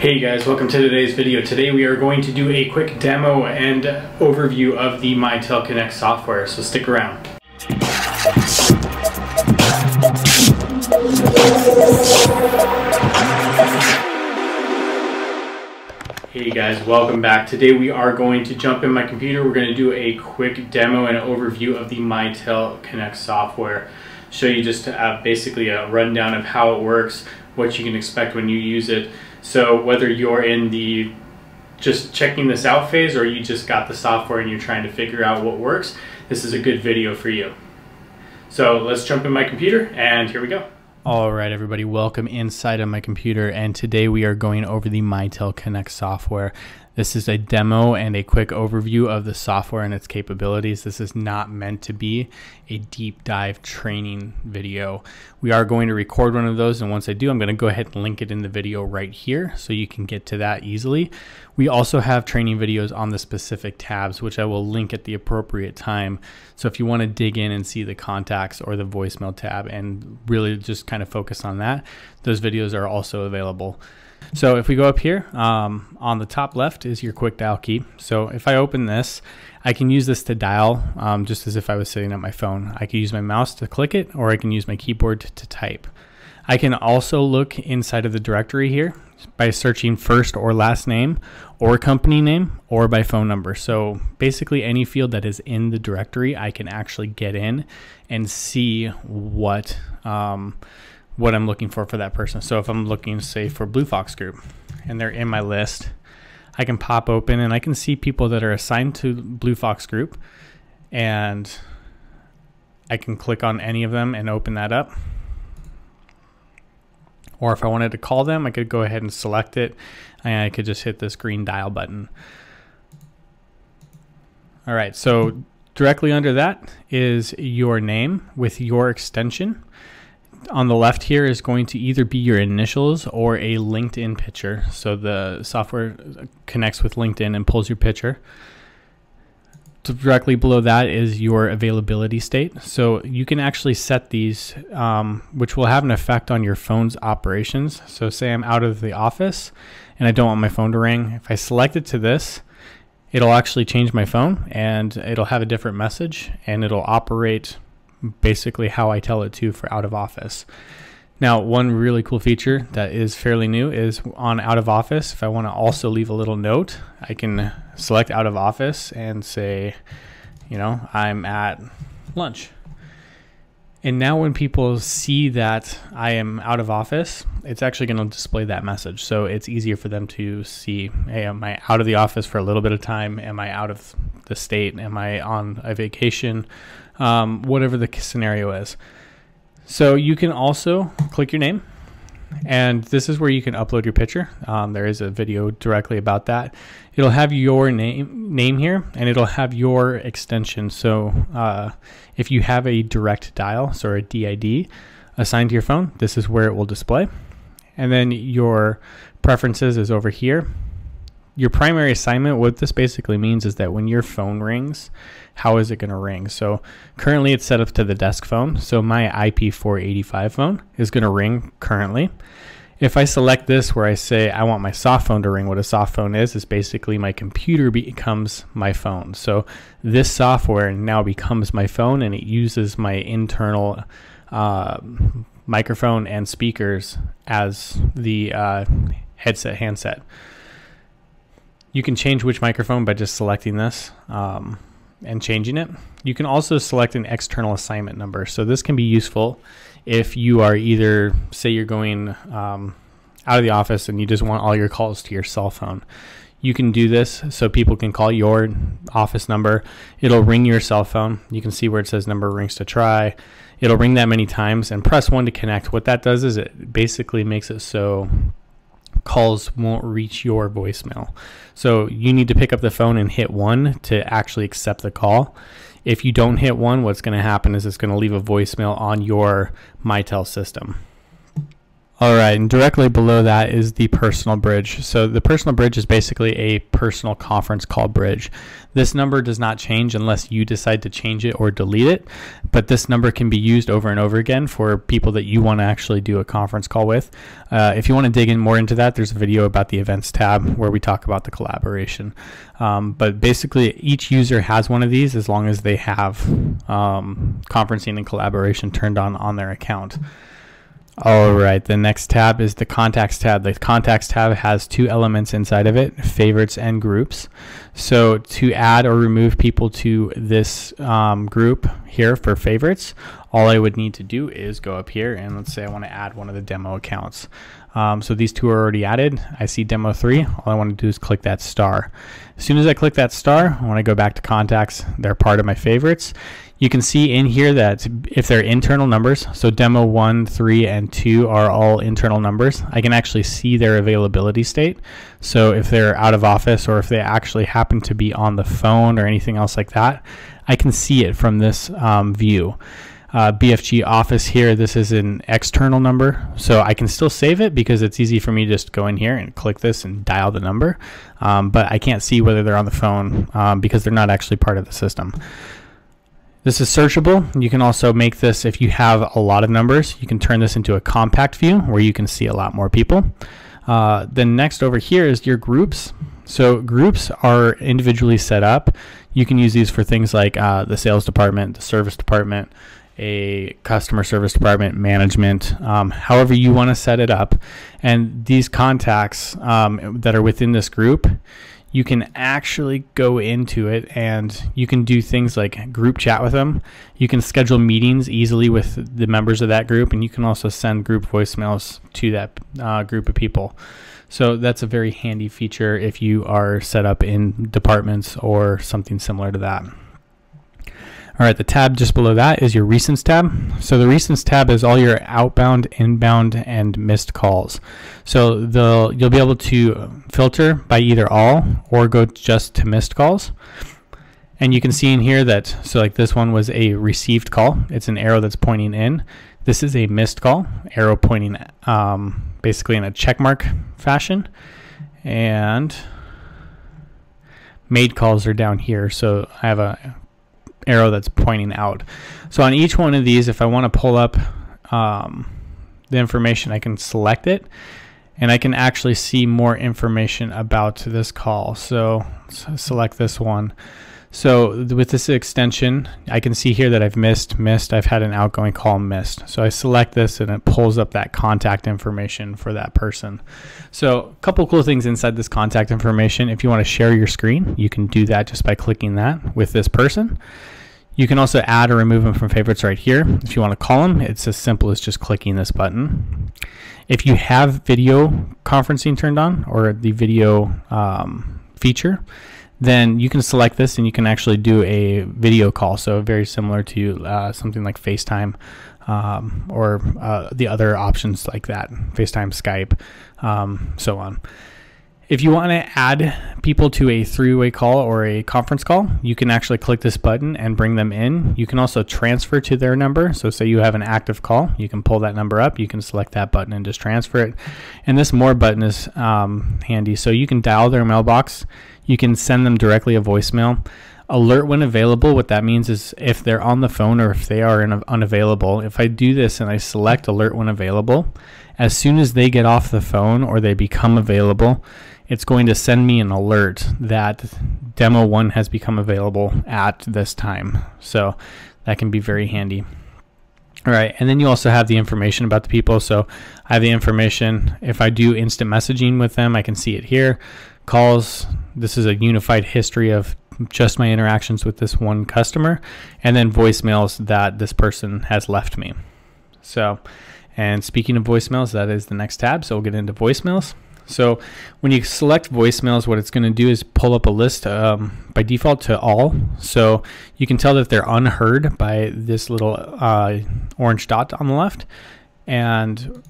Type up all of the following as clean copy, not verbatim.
Hey guys, welcome to today's video. Today we are going to do a quick demo and overview of the Mitel Connect software, so stick around. Hey guys, welcome back. Today we are going to jump in my computer. We're going to do a quick demo and overview of the Mitel Connect software. Show you just basically a rundown of how it works, what you can expect when you use it. So whether you're in the just checking this out phase or you just got the software and you're trying to figure out what works, this is a good video for you. So let's jump in my computer and here we go. All right, everybody, welcome inside of my computer. And today we are going over the Mitel Connect software. This is a demo and a quick overview of the software and its capabilities. This is not meant to be a deep dive training video. We are going to record one of those, and once I do, I'm going to go ahead and link it in the video right here so you can get to that easily. We also have training videos on the specific tabs, which I will link at the appropriate time. So if you want to dig in and see the contacts or the voicemail tab and really just kind of focus on that, those videos are also available. So if we go up here, on the top left is your quick dial key. So if I open this, I can use this to dial just as if I was sitting at my phone. I can use my mouse to click it, or I can use my keyboard to type. I can also look inside of the directory here by searching first or last name or company name or by phone number. So basically any field that is in the directory, I can actually get in and see what I'm looking for that person. So if I'm looking, say, for Blue Fox Group and they're in my list, I can pop open and I can see people that are assigned to Blue Fox Group, and I can click on any of them and open that up. Or if I wanted to call them, I could go ahead and select it and I could just hit this green dial button. All right, so directly under that is your name with your extension. On the left here is going to either be your initials or a LinkedIn picture. So the software connects with LinkedIn and pulls your picture. Directly below that is your availability state. So you can actually set these, which will have an effect on your phone's operations. So say I'm out of the office and I don't want my phone to ring. If I select it to this, it'll actually change my phone and it'll have a different message and it'll operate basically how I tell it to for out of office. Now, one really cool feature that is fairly new is on out of office. If I want to also leave a little note, I can select out of office and say, you know, I'm at lunch. And now when people see that I am out of office, it's actually going to display that message. So it's easier for them to see, hey, am I out of the office for a little bit of time? Am I out of the state? Am I on a vacation? Whatever the scenario is. So you can also click your name, and this is where you can upload your picture. There is a video directly about that. It'll have your name here, and it'll have your extension. So if you have a direct dial, so a DID assigned to your phone, this is where it will display. And then your preferences is over here. Your primary assignment, what this basically means is that when your phone rings, how is it going to ring? So currently it's set up to the desk phone. So my IP485 phone is going to ring currently. If I select this where I say I want my soft phone to ring, what a soft phone is basically my computer becomes my phone. So this software now becomes my phone, and it uses my internal microphone and speakers as the handset. You can change which microphone by just selecting this and changing it. You can also select an external assignment number. So this can be useful if you are either, say you're going out of the office and you just want all your calls to your cell phone. You can do this so people can call your office number. It'll ring your cell phone. You can see where it says number rings to try. It'll ring that many times, and press 1 to connect. What that does is it basically makes it so calls won't reach your voicemail. So you need to pick up the phone and hit 1 to actually accept the call. If you don't hit 1, what's going to happen is it's going to leave a voicemail on your Mitel system. All right, and directly below that is the personal bridge. So the personal bridge is basically a personal conference call bridge. This number does not change unless you decide to change it or delete it, but this number can be used over and over again for people that you want to actually do a conference call with. If you want to dig in more into that, there's a video about the events tab where we talk about the collaboration. But basically each user has one of these as long as they have conferencing and collaboration turned on their account. All right, the next tab is the contacts tab. The contacts tab has two elements inside of it, favorites and groups. So to add or remove people to this group here for favorites, all I would need to do is go up here and let's say I want to add one of the demo accounts. So these two are already added. I see demo 3. All I want to do is click that star. As soon as I click that star, I want to go back to contacts. They're part of my favorites. You can see in here that if they're internal numbers, so demo 1, 3, and 2 are all internal numbers, I can actually see their availability state. So if they're out of office or if they actually happen to be on the phone or anything else like that, I can see it from this view. BFG office here, this is an external number, so I can still save it because it's easy for me to just go in here and click this and dial the number, but I can't see whether they're on the phone because they're not actually part of the system. This is searchable. You can also make this, if you have a lot of numbers, you can turn this into a compact view where you can see a lot more people. Then next over here is your groups. So groups are individually set up. You can use these for things like the sales department, the service department, a customer service department, management, however you want to set it up. And these contacts that are within this group, you can actually go into it and you can do things like group chat with them. You can schedule meetings easily with the members of that group, and you can also send group voicemails to that group of people. So that's a very handy feature if you are set up in departments or something similar to that. All right, the tab just below that is your recents tab. So the recents tab is all your outbound, inbound, and missed calls. So you'll be able to filter by either all or go just to missed calls. And you can see in here that, so like this one was a received call. It's an arrow that's pointing in. This is a missed call, arrow pointing basically in a check mark fashion. And made calls are down here. So I have a arrow that's pointing out. So on each one of these, if I want to pull up the information, I can select it and I can actually see more information about this call. So select this one. So with this extension, I can see here that I've missed, I've had an outgoing call missed. So I select this and it pulls up that contact information for that person. So a couple cool things inside this contact information. If you want to share your screen, you can do that just by clicking that with this person. You can also add or remove them from favorites right here. If you want to call them, it's as simple as just clicking this button. If you have video conferencing turned on or the video feature, then you can select this and you can actually do a video call. So very similar to something like FaceTime or the other options like that, FaceTime, Skype, so on. If you want to add people to a three-way call or a conference call, you can actually click this button and bring them in. You can also transfer to their number. So say you have an active call, you can pull that number up, you can select that button and just transfer it. And this more button is handy. So you can dial their mailbox, you can send them directly a voicemail. Alert when available, what that means is if they're on the phone or if they are unavailable, if I do this and I select alert when available, as soon as they get off the phone or they become available, it's going to send me an alert that demo 1 has become available at this time. So that can be very handy. All right, and then you also have the information about the people. So I have the information. If I do instant messaging with them, I can see it here. Calls, this is a unified history of just my interactions with this one customer, and then voicemails that this person has left me. So, and speaking of voicemails, that is the next tab. So we'll get into voicemails. So when you select voicemails, what it's going to do is pull up a list by default to all. So you can tell that they're unheard by this little orange dot on the left. And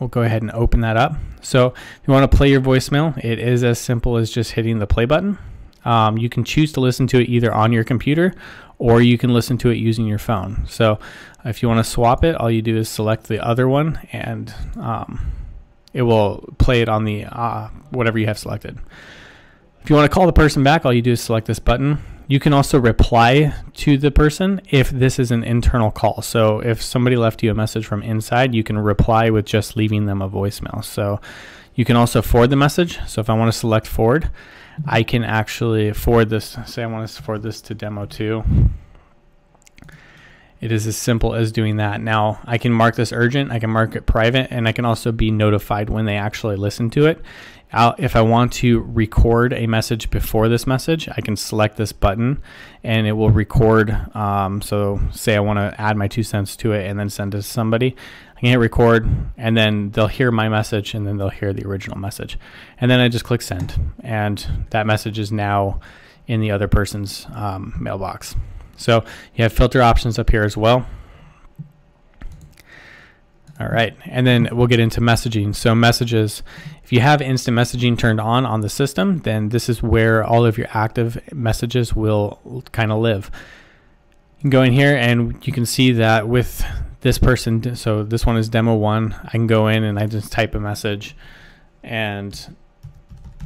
we'll go ahead and open that up. So if you want to play your voicemail, it is as simple as just hitting the play button. You can choose to listen to it either on your computer or you can listen to it using your phone. So if you want to swap it, all you do is select the other one, and it will play it on the whatever you have selected. If you want to call the person back, all you do is select this button. You can also reply to the person if this is an internal call. So if somebody left you a message from inside, you can reply with just leaving them a voicemail. So you can also forward the message. So if I want to select forward, I can actually forward this. Say I want to forward this to demo 2. It is as simple as doing that. Now I can mark this urgent, I can mark it private, and I can also be notified when they actually listen to it. If I want to record a message before this message, I can select this button and it will record. So say I want to add my 2 cents to it and then send it to somebody. I can hit record and then they'll hear my message and then they'll hear the original message. And then I just click send, and that message is now in the other person's mailbox. So you have filter options up here as well. All right, and then we'll get into messaging. So messages, if you have instant messaging turned on the system, then this is where all of your active messages will kind of live. You can go in here and you can see that with this person, so this one is demo 1, I can go in and I just type a message, and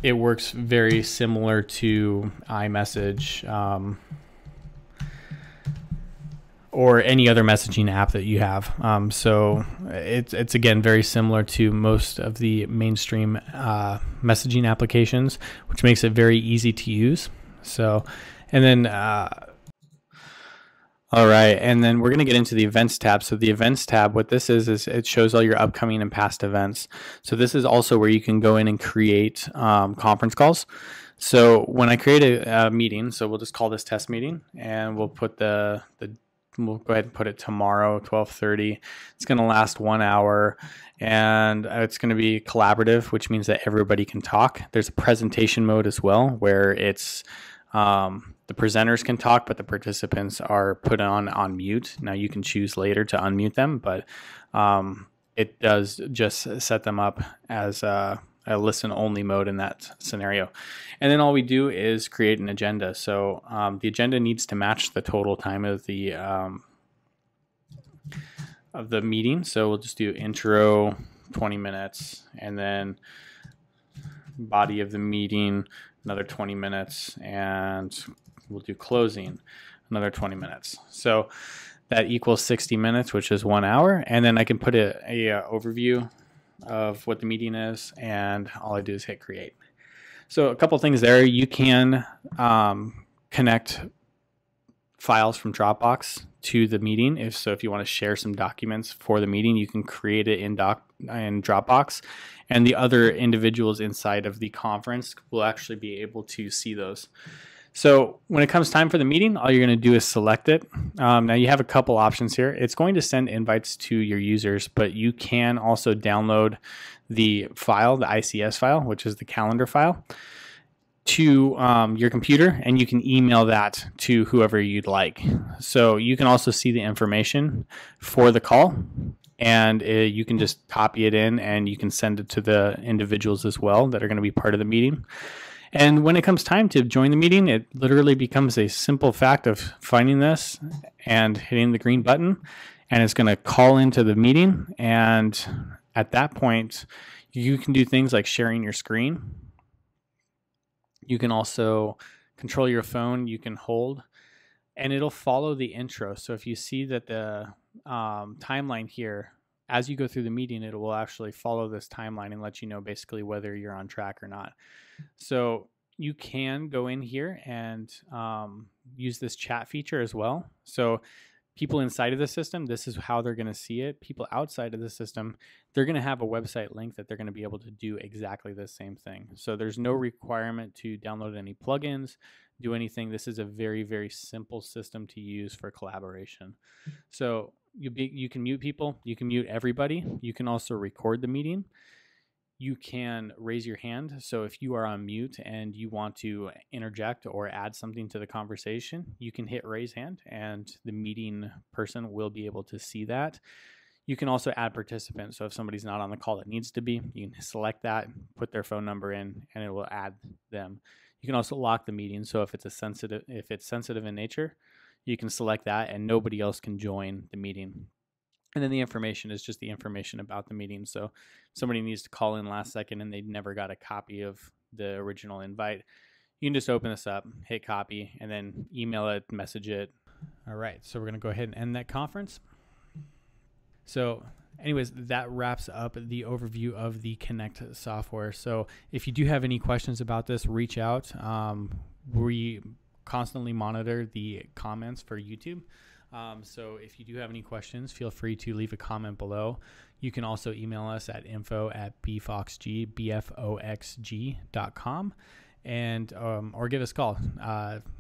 it works very similar to iMessage, or any other messaging app that you have. So it's again very similar to most of the mainstream messaging applications, which makes it very easy to use. So, and then all right, and then we're going to get into the events tab. So the events tab, what this is it shows all your upcoming and past events. So this is also where you can go in and create conference calls. So when I create a meeting, so we'll just call this test meeting, and we'll put we'll go ahead and put it tomorrow, 12:30. It's going to last 1 hour, and it's going to be collaborative, which means that everybody can talk. There's a presentation mode as well, where it's the presenters can talk, but the participants are put on mute. Now you can choose later to unmute them, but it does just set them up as a listen only mode in that scenario. And then all we do is create an agenda. So the agenda needs to match the total time of the meeting. So we'll just do intro 20 minutes, and then body of the meeting another 20 minutes, and we'll do closing another 20 minutes. So that equals 60 minutes, which is 1 hour. And then I can put a overview of what the meeting is, and all I do is hit create. So a couple things there. You can connect files from Dropbox to the meeting. If you want to share some documents for the meeting, you can create it in Dropbox, and the other individuals inside of the conference will actually be able to see those. So when it comes time for the meeting, all you're going to do is select it. Now you have a couple options here. It's going to send invites to your users, but you can also download the file, the ICS file, which is the calendar file, to your computer, and you can email that to whoever you'd like. So you can also see the information for the call, and you can just copy it in, and you can send it to the individuals as well that are going to be part of the meeting. And when it comes time to join the meeting, it literally becomes a simple fact of finding this and hitting the green button, and it's going to call into the meeting. And at that point, you can do things like sharing your screen. You can also control your phone. You can hold, and it'll follow the intro. So if you see that the timeline here, as you go through the meeting, it will actually follow this timeline and let you know basically whether you're on track or not. So you can go in here and use this chat feature as well. So people inside of the system, this is how they're going to see it. People outside of the system, they're going to have a website link that they're going to be able to do exactly the same thing. So there's no requirement to download any plugins, do anything. This is a very, very simple system to use for collaboration. So you can mute people, you can mute everybody, you can also record the meeting, you can raise your hand. So if you are on mute and you want to interject or add something to the conversation, you can hit raise hand and the meeting person will be able to see that. You can also add participants. So if somebody's not on the call that needs to be, you can select that, put their phone number in, and it will add them. You can also lock the meeting. So if it's sensitive in nature, you can select that and nobody else can join the meeting. And then the information is just the information about the meeting. So somebody needs to call in last second and they never got a copy of the original invite. You can just open this up, hit copy, and then email it, message it. All right, so we're gonna go ahead and end that conference. So anyways, that wraps up the overview of the Connect software. So if you do have any questions about this, reach out. We constantly monitor the comments for YouTube. So if you do have any questions, feel free to leave a comment below. You can also email us at info@bfoxg.com and or give us a call,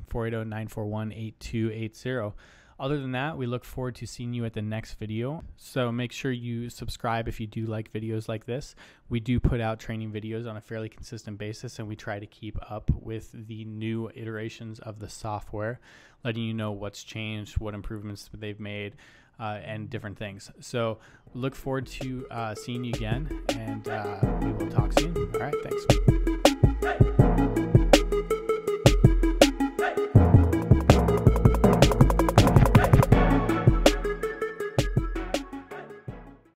480-941-8280. Other than that, we look forward to seeing you at the next video. So make sure you subscribe if you do like videos like this. We do put out training videos on a fairly consistent basis, and we try to keep up with the new iterations of the software, letting you know what's changed, what improvements they've made, and different things. So look forward to seeing you again, and we will talk soon. All right, thanks.